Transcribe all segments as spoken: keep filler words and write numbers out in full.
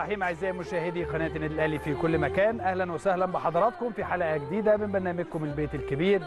مرحبا اعزائي مشاهدي قناه النادي الاهلي في كل مكان، اهلا وسهلا بحضراتكم في حلقه جديده من برنامجكم البيت الكبير،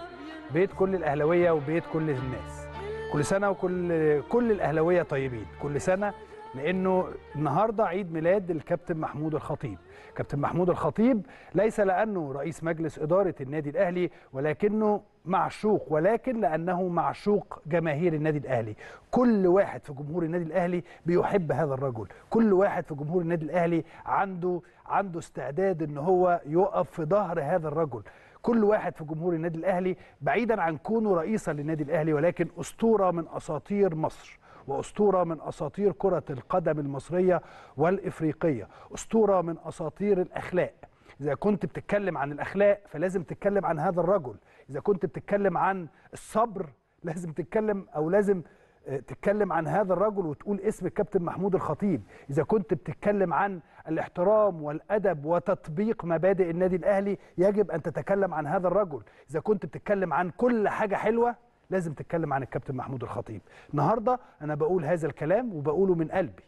بيت كل الاهلاويه وبيت كل الناس. كل سنه وكل كل الاهلاويه طيبين، كل سنه، لانه النهارده عيد ميلاد الكابتن محمود الخطيب. كابتن محمود الخطيب ليس لانه رئيس مجلس اداره النادي الاهلي ولكنه معشوق، ولكن لأنه معشوق جماهير النادي الأهلي. كل واحد في جمهور النادي الأهلي بيحب هذا الرجل، كل واحد في جمهور النادي الأهلي عنده عنده استعداد إن هو يقف في ظهر هذا الرجل. كل واحد في جمهور النادي الأهلي بعيدا عن كونه رئيسا للنادي الأهلي، ولكن أسطورة من أساطير مصر، وأسطورة من أساطير كرة القدم المصرية والإفريقية، أسطورة من أساطير الأخلاق. إذا كنت بتتكلم عن الأخلاق فلازم تتكلم عن هذا الرجل، إذا كنت بتتكلم عن الصبر لازم تتكلم أو لازم تتكلم عن هذا الرجل وتقول اسم الكابتن محمود الخطيب، إذا كنت بتتكلم عن الاحترام والأدب وتطبيق مبادئ النادي الأهلي يجب أن تتكلم عن هذا الرجل، إذا كنت بتتكلم عن كل حاجة حلوة لازم تتكلم عن الكابتن محمود الخطيب. النهاردة أنا بقول هذا الكلام وبقوله من قلبي،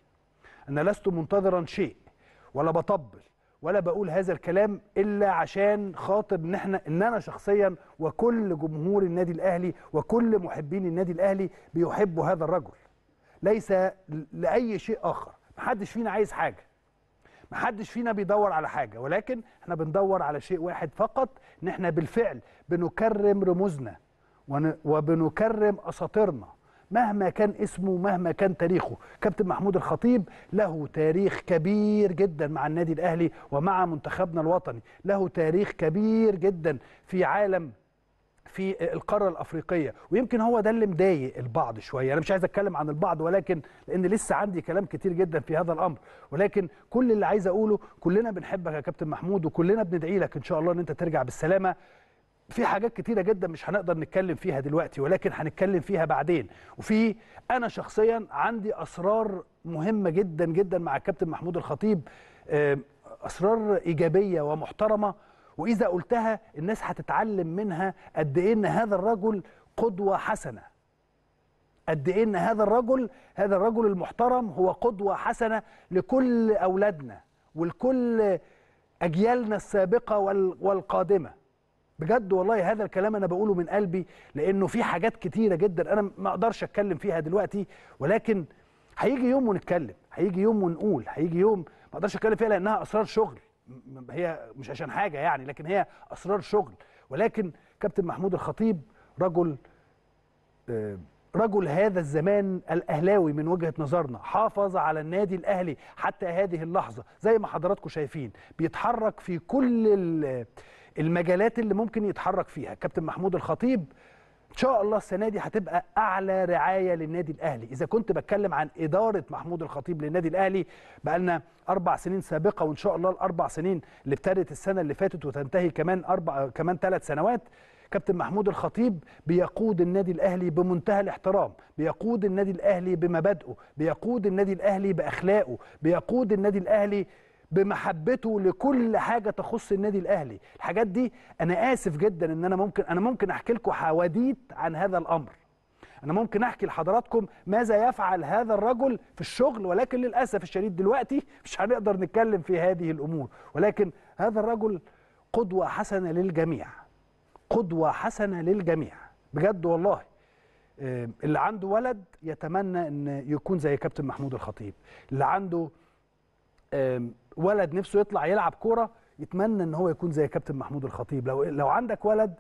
أنا لست منتظرا شيء ولا بطبل ولا بقول هذا الكلام إلا عشان خاطر إن احنا إن أنا شخصيا وكل جمهور النادي الأهلي وكل محبين النادي الأهلي بيحبوا هذا الرجل، ليس لأي شيء آخر. محدش فينا عايز حاجة، محدش فينا بيدور على حاجة، ولكن احنا بندور على شيء واحد فقط، إن احنا بالفعل بنكرم رموزنا وبنكرم أساطيرنا مهما كان اسمه مهما كان تاريخه. كابتن محمود الخطيب له تاريخ كبير جدا مع النادي الأهلي ومع منتخبنا الوطني، له تاريخ كبير جدا في عالم في القارة الأفريقية، ويمكن هو ده اللي مضايق البعض شوية. أنا مش عايز أتكلم عن البعض ولكن لأن لسه عندي كلام كتير جدا في هذا الأمر، ولكن كل اللي عايز أقوله كلنا بنحبك يا كابتن محمود وكلنا بندعي لك إن شاء الله إن أنت ترجع بالسلامة. في حاجات كتيرة جدا مش هنقدر نتكلم فيها دلوقتي ولكن هنتكلم فيها بعدين، وفي أنا شخصيا عندي أسرار مهمة جدا جدا مع الكابتن محمود الخطيب، أسرار إيجابية ومحترمة، وإذا قلتها الناس هتتعلم منها قد إيه إن هذا الرجل قدوة حسنة، قد إيه إن هذا الرجل هذا الرجل المحترم هو قدوة حسنة لكل أولادنا ولكل أجيالنا السابقة والقادمة. بجد والله هذا الكلام انا بقوله من قلبي، لانه في حاجات كتيره جدا انا ما اقدرش اتكلم فيها دلوقتي، ولكن هيجي يوم ونتكلم، هيجي يوم ونقول، هيجي يوم ما اقدرش اتكلم فيها لانها اسرار شغل، هي مش عشان حاجه يعني لكن هي اسرار شغل. ولكن كابتن محمود الخطيب رجل رجل هذا الزمان الاهلاوي من وجهه نظرنا، حافظ على النادي الاهلي حتى هذه اللحظه، زي ما حضراتكم شايفين بيتحرك في كل ال المجالات اللي ممكن يتحرك فيها. كابتن محمود الخطيب ان شاء الله السنه دي هتبقى اعلى رعايه للنادي الاهلي. اذا كنت بتكلم عن اداره محمود الخطيب للنادي الاهلي بقالنا اربع سنين سابقه، وان شاء الله الاربع سنين اللي ابتدت السنه اللي فاتت وتنتهي كمان اربع كمان ثلاث سنوات، كابتن محمود الخطيب بيقود النادي الاهلي بمنتهى الاحترام، بيقود النادي الاهلي بمبادئه، بيقود النادي الاهلي باخلاقه، بيقود النادي الاهلي بمحبته لكل حاجه تخص النادي الاهلي. الحاجات دي انا اسف جدا ان انا ممكن انا ممكن احكي لكم حواديت عن هذا الامر، انا ممكن احكي لحضراتكم ماذا يفعل هذا الرجل في الشغل، ولكن للاسف الشديد دلوقتي مش هنقدر نتكلم في هذه الامور. ولكن هذا الرجل قدوه حسنه للجميع، قدوه حسنه للجميع بجد والله. اللي عنده ولد يتمنى ان يكون زي كابتن محمود الخطيب، اللي عنده ولد نفسه يطلع يلعب كوره يتمنى ان هو يكون زي كابتن محمود الخطيب. لو لو عندك ولد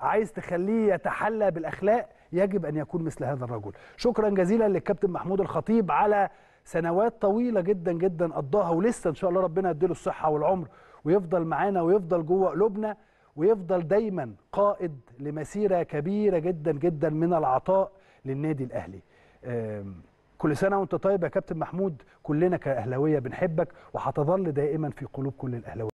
عايز تخليه يتحلى بالاخلاق يجب ان يكون مثل هذا الرجل. شكرا جزيلا للكابتن محمود الخطيب على سنوات طويله جدا جدا قضاها، ولسه ان شاء الله ربنا يديله الصحه والعمر ويفضل معانا ويفضل جوه قلوبنا ويفضل دايما قائد لمسيره كبيره جدا جدا من العطاء للنادي الاهلي. كل سنة وانت طيب يا كابتن محمود، كلنا كأهلاوية بنحبك وهتظل دائما في قلوب كل الأهلاوية.